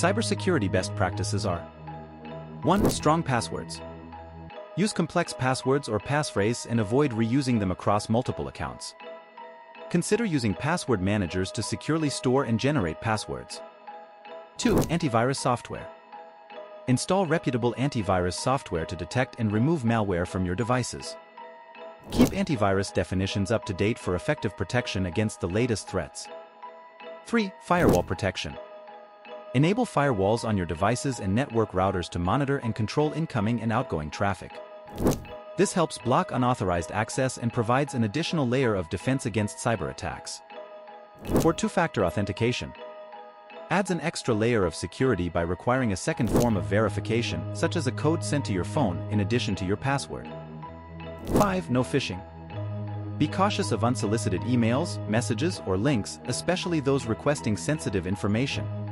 Cybersecurity best practices are: 1. Strong passwords. Use complex passwords or passphrases and avoid reusing them across multiple accounts. Consider using password managers to securely store and generate passwords. 2. Antivirus software. Install reputable antivirus software to detect and remove malware from your devices. Keep antivirus definitions up to date for effective protection against the latest threats. 3. Firewall protection. Enable firewalls on your devices and network routers to monitor and control incoming and outgoing traffic. This helps block unauthorized access and provides an additional layer of defense against cyber attacks. 4. Two-factor authentication. Adds an extra layer of security by requiring a second form of verification, such as a code sent to your phone in addition to your password. 5. No phishing. Be cautious of unsolicited emails, messages, or links, especially those requesting sensitive information.